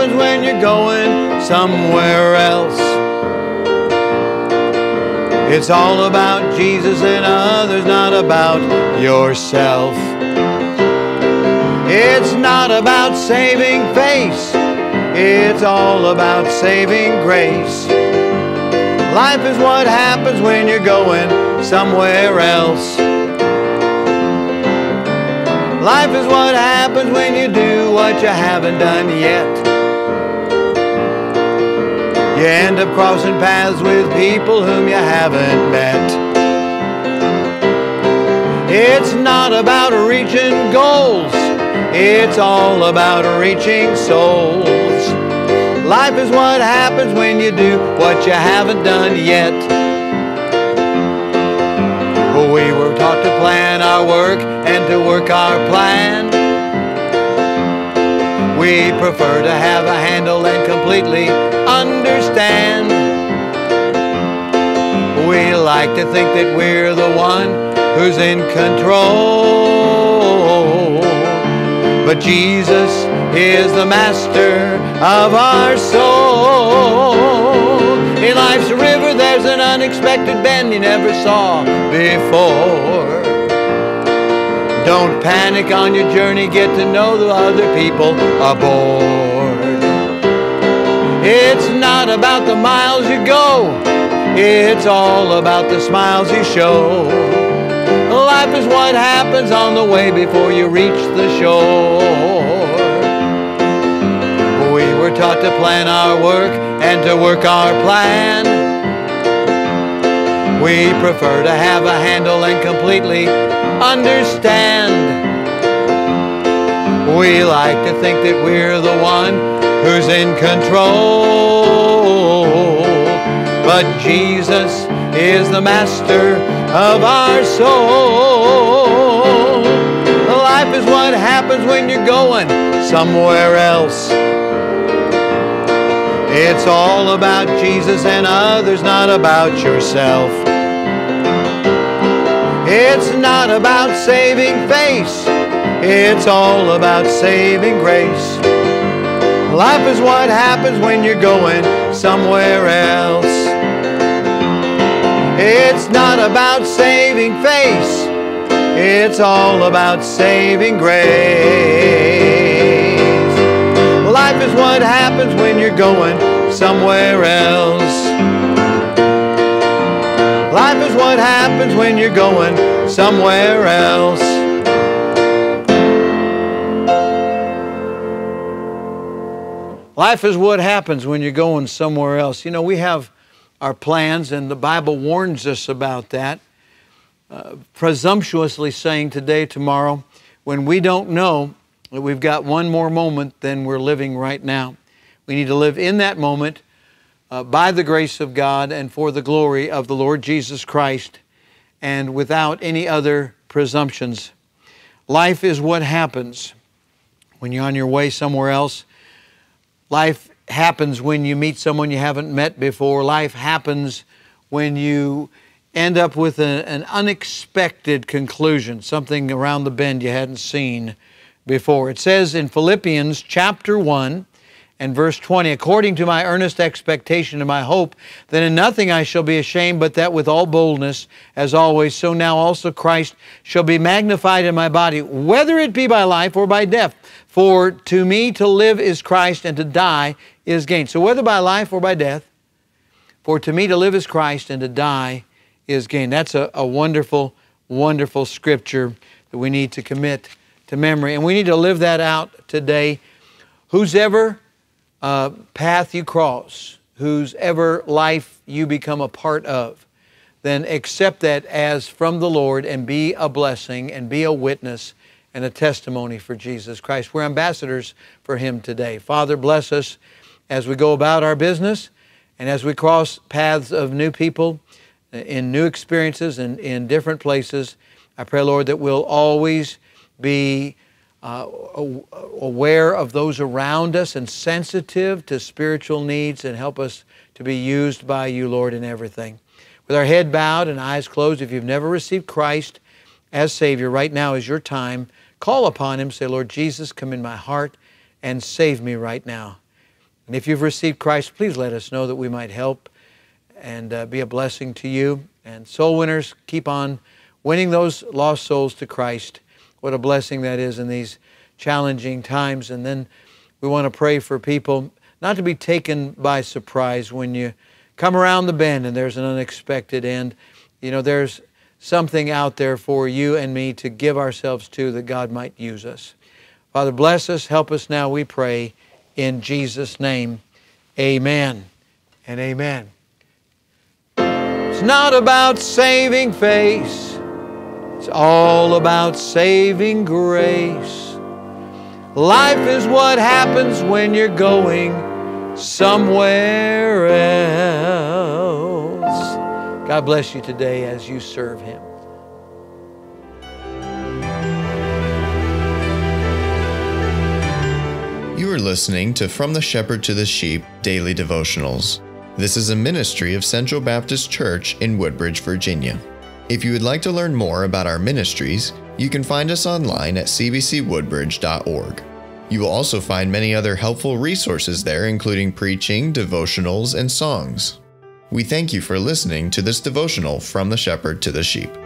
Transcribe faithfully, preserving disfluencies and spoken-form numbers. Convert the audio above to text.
happens when you're going somewhere else. It's all about Jesus and others, not about yourself. It's not about saving face. It's all about saving grace. Life is what happens when you're going somewhere else. Life is what happens when you do what you haven't done yet. You end up crossing paths with people whom you haven't met. It's not about reaching goals. It's all about reaching souls. Life is what happens when you do what you haven't done yet. We were taught to plan our work and to work our plan. We prefer to have a handle and completely understand. We like to think that we're the one who's in control. But Jesus is the master of our soul. In life's river there's an unexpected bend you never saw before. Don't panic on your journey, get to know the other people aboard. It's not about the miles you go, it's all about the smiles you show. Life is what happens on the way before you reach the shore. We were taught to plan our work and to work our plan. We prefer to have a handle and completely understand. We like to think that we're the one who's in control. But Jesus is the master of our soul. Life is what happens when you're going somewhere else. It's all about Jesus and others, not about yourself. It's not about saving face. It's all about saving grace. Life is what happens when you're going somewhere else. It's not about saving face. It's all about saving grace. Life is what happens when you're going somewhere else. Life is what happens when you're going somewhere else. Life is what happens when you're going somewhere else. You know, we have our plans, and the Bible warns us about that, uh, presumptuously saying today, tomorrow, when we don't know that we've got one more moment than we're living right now. We need to live in that moment uh, by the grace of God and for the glory of the Lord Jesus Christ and without any other presumptions. Life is what happens when you're on your way somewhere else. Life happens when you meet someone you haven't met before. Life happens when you end up with a, an unexpected conclusion, something around the bend you hadn't seen before. It says in Philippians chapter one and verse twenty, according to my earnest expectation and my hope, that in nothing I shall be ashamed, but that with all boldness, as always, so now also Christ shall be magnified in my body, whether it be by life or by death. For to me to live is Christ, and to die is gain. So whether by life or by death, for to me to live is Christ, and to die is gain. That's a, a wonderful, wonderful scripture that we need to commit to memory. And we need to live that out today. Whosever uh, path you cross, whosever life you become a part of, then accept that as from the Lord and be a blessing and be a witness and a testimony for Jesus Christ. We're ambassadors for Him today. Father, bless us as we go about our business and as we cross paths of new people in new experiences and in different places. I pray, Lord, that we'll always be uh, aware of those around us and sensitive to spiritual needs, and help us to be used by You, Lord, in everything. With our head bowed and eyes closed, if you've never received Christ as Savior, right now is your time. Call upon Him. Say, Lord Jesus, come in my heart and save me right now. And if you've received Christ, please let us know that we might help and uh, be a blessing to you. And soul winners, keep on winning those lost souls to Christ. What a blessing that is in these challenging times. And then we want to pray for people not to be taken by surprise when you come around the bend and there's an unexpected end. You know, there's something out there for you and me to give ourselves to that God might use us. Father, bless us. Help us now, we pray in Jesus' name. Amen and amen. It's not about saving face. It's all about saving grace. Life is what happens when you're going somewhere else. God bless you today as you serve Him. You are listening to From the Shepherd to the Sheep Daily Devotionals. This is a ministry of Central Baptist Church in Woodbridge, Virginia. If you would like to learn more about our ministries, you can find us online at c b c woodbridge dot org. You will also find many other helpful resources there, including preaching, devotionals, and songs. We thank you for listening to this devotional From the Shepherd to the Sheep.